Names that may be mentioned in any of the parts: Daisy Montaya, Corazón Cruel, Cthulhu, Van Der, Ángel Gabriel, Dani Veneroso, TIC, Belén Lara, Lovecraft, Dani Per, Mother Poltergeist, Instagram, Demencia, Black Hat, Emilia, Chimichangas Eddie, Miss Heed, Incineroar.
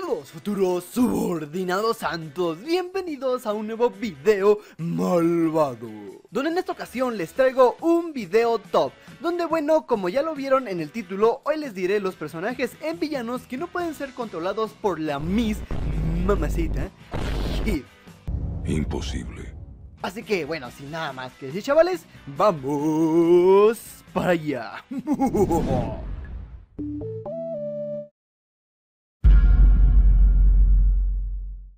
Saludos futuros subordinados santos, bienvenidos a un nuevo video malvado, donde en esta ocasión les traigo un video top, donde bueno, como ya lo vieron en el título, hoy les diré los personajes en villanos que no pueden ser controlados por la Miss Mamacita Heed. Imposible. Así que bueno, sin nada más que decir, chavales, vamos para allá.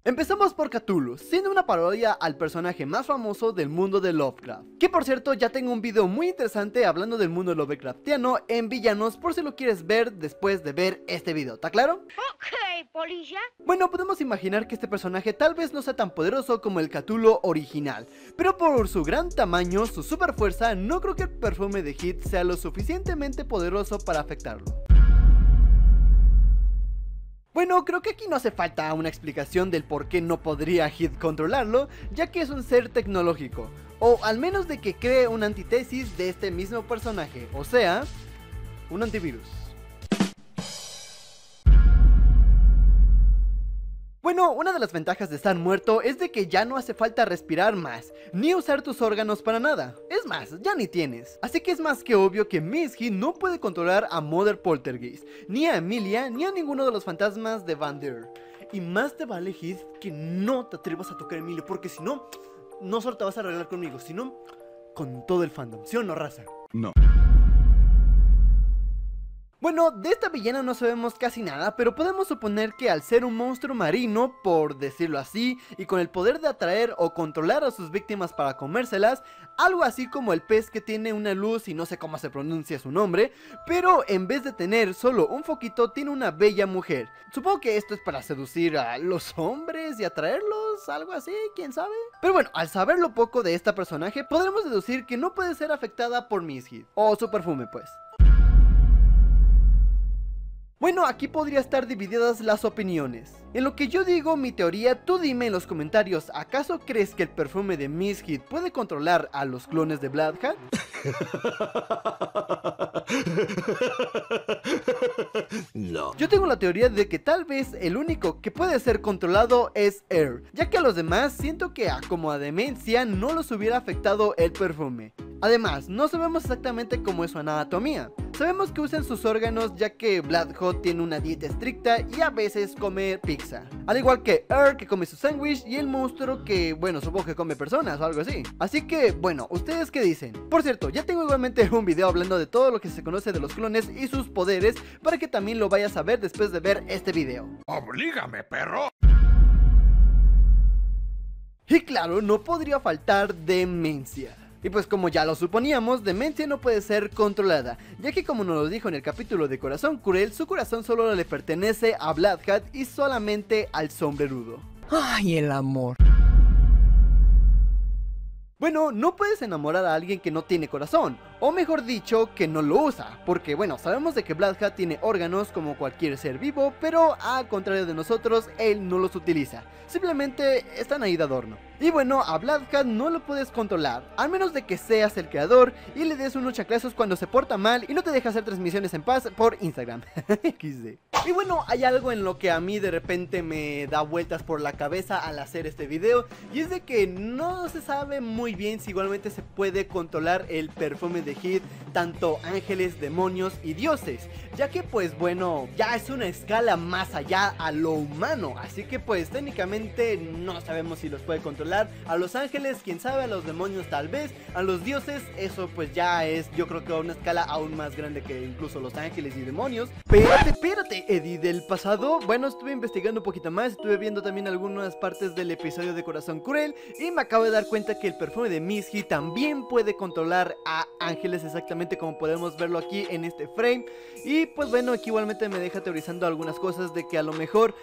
Empezamos por Cthulhu, siendo una parodia al personaje más famoso del mundo de Lovecraft, que por cierto ya tengo un video muy interesante hablando del mundo Lovecraftiano en villanos, por si lo quieres ver después de ver este video, ¿está claro? Ok, polilla. Bueno, podemos imaginar que este personaje tal vez no sea tan poderoso como el Cthulhu original, pero por su gran tamaño, su super fuerza, no creo que el perfume de Heed sea lo suficientemente poderoso para afectarlo. Bueno, creo que aquí no hace falta una explicación del por qué no podría Heed controlarlo, ya que es un ser tecnológico, o al menos de que cree una antítesis de este mismo personaje, o sea, un antivirus. Bueno, una de las ventajas de estar muerto es de que ya no hace falta respirar más, ni usar tus órganos para nada. Es más, ya ni tienes. Así que es más que obvio que Miss Heed no puede controlar a Mother Poltergeist, ni a Emilia, ni a ninguno de los fantasmas de Van Der. Y más te vale, Heed, que no te atrevas a tocar a Emilia, porque si no, no solo te vas a arreglar conmigo, sino con todo el fandom. ¿Sí o no, raza? No. Bueno, de esta villana no sabemos casi nada, pero podemos suponer que al ser un monstruo marino, por decirlo así, y con el poder de atraer o controlar a sus víctimas para comérselas, algo así como el pez que tiene una luz y no sé cómo se pronuncia su nombre, pero en vez de tener solo un foquito, tiene una bella mujer. Supongo que esto es para seducir a los hombres y atraerlos, algo así, quién sabe. Pero bueno, al saber lo poco de esta personaje, podremos deducir que no puede ser afectada por Miss Heed, o su perfume pues. Bueno, aquí podría estar divididas las opiniones. En lo que yo digo mi teoría, tú dime en los comentarios, ¿acaso crees que el perfume de Miss Heed puede controlar a los clones de Black Hat? No. Yo tengo la teoría de que tal vez el único que puede ser controlado es Air, ya que a los demás siento que como a Demencia no los hubiera afectado el perfume. Además, no sabemos exactamente cómo es su anatomía. Sabemos que usan sus órganos, ya que Black Hat tiene una dieta estricta y a veces come pizza, al igual que Air, que come su sándwich, y el monstruo que, bueno, supongo que come personas o algo así. Así que, bueno, ¿ustedes qué dicen? Por cierto, ya tengo igualmente un video hablando de todo lo que se conoce de los clones y sus poderes, para que también lo vayas a ver después de ver este video. ¡Oblígame, perro! Y claro, no podría faltar Demencia. Y pues como ya lo suponíamos, Demencia no puede ser controlada, ya que como nos lo dijo en el capítulo de Corazón Cruel, su corazón solo le pertenece a Black Hat y solamente al sombrerudo. ¡Ay, el amor! Bueno, no puedes enamorar a alguien que no tiene corazón, o mejor dicho, que no lo usa, porque bueno, sabemos de que Black Hat tiene órganos como cualquier ser vivo, pero al contrario de nosotros, él no los utiliza, simplemente están ahí de adorno. Y bueno, a Black Hat no lo puedes controlar, al menos de que seas el creador y le des unos chaclazos cuando se porta mal y no te deja hacer transmisiones en paz por Instagram. XD. Y bueno, hay algo en lo que a mí de repente me da vueltas por la cabeza al hacer este video, y es de que no se sabe muy bien si igualmente se puede controlar el perfume de Heed, tanto ángeles, demonios y dioses, ya que pues bueno, ya es una escala más allá a lo humano, así que pues técnicamente no sabemos si los puede controlar. A los ángeles, quién sabe, a los demonios tal vez, a los dioses, eso pues ya es, yo creo que a una escala aún más grande que incluso los ángeles y demonios. Espérate, Eddie del pasado. Bueno, estuve investigando un poquito más, estuve viendo también algunas partes del episodio de Corazón Cruel y me acabo de dar cuenta que el perfume de Miss Heed también puede controlar a ángeles, exactamente como podemos verlo aquí en este frame. Y pues bueno, aquí igualmente me deja teorizando algunas cosas de que a lo mejor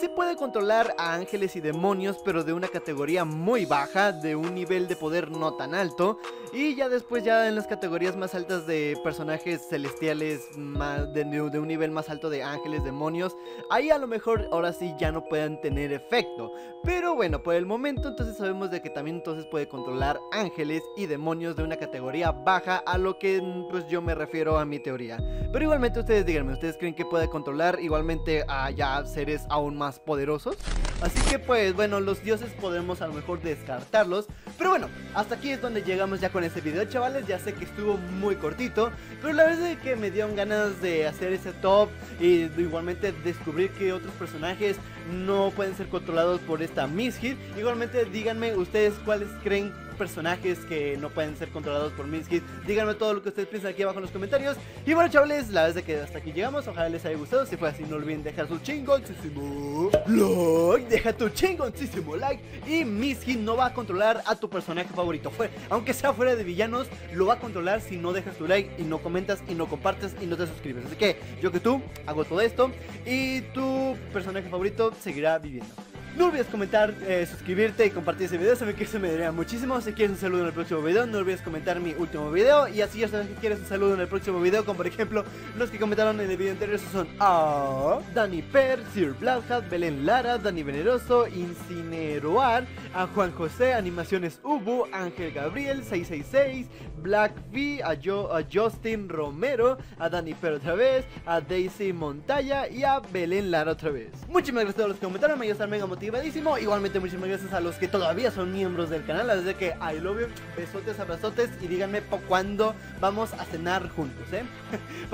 Sí puede controlar a ángeles y demonios, pero de una categoría muy baja, de un nivel de poder no tan alto. Y ya después, ya en las categorías más altas de personajes celestiales, de un nivel más alto de ángeles, demonios, ahí a lo mejor ahora sí ya no puedan tener efecto. Pero bueno, por el momento entonces sabemos de que también entonces puede controlar ángeles y demonios de una categoría baja, a lo que pues yo me refiero a mi teoría. Pero igualmente ustedes díganme, ¿ustedes creen que puede controlar igualmente a ya seres aún más poderosos? Así que pues bueno, los dioses podemos a lo mejor descartarlos. Pero bueno, hasta aquí es donde llegamos ya con este video, chavales. Ya sé que estuvo muy cortito, pero la verdad es que me dieron ganas de hacer ese top y igualmente descubrir que otros personajes no pueden ser controlados por esta Miss Heed. Igualmente díganme ustedes cuáles creen personajes que no pueden ser controlados por Miss Heed. Díganme todo lo que ustedes piensan aquí abajo en los comentarios. Y bueno, chavales, la verdad es que hasta aquí llegamos. Ojalá les haya gustado. Si fue así, no olviden dejar su chingoncísimo like. Deja tu chingoncísimo like. Y Miss Heed no va a controlar a tu personaje favorito, aunque sea fuera de villanos. Lo va a controlar si no dejas tu like y no comentas y no compartes y no te suscribes. Así que yo que tú hago todo esto y tu personaje favorito seguirá viviendo. No olvides comentar, suscribirte y compartir este video. Saben que eso me daría muchísimo. Si quieres un saludo en el próximo video, no olvides comentar mi último video. Y así ya sabes que quieres un saludo en el próximo video, como por ejemplo los que comentaron en el video anterior. Esos son a Dani Per, Sir Black Hat, Belén Lara, Dani Veneroso, Incineroar, a Juan José, Animaciones Ubu, Ángel Gabriel, 666, Black V, a Justin Romero, a Dani Per otra vez, a Daisy Montaya y a Belén Lara otra vez. Muchísimas gracias a los que comentaron, me ayudan mega motivadísimo. Igualmente muchísimas gracias a los que todavía son miembros del canal, así que I love you, besotes, abrazotes y díganme por cuándo vamos a cenar juntos, Pero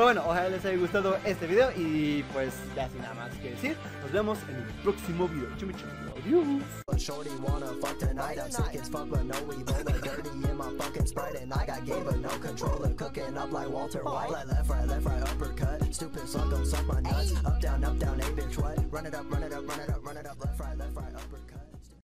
bueno, ojalá les haya gustado este video y pues ya sin nada más que decir, nos vemos en el próximo video. Chimichum, adiós. Run it up, run it up, run it up, run it up, left, right, uppercut.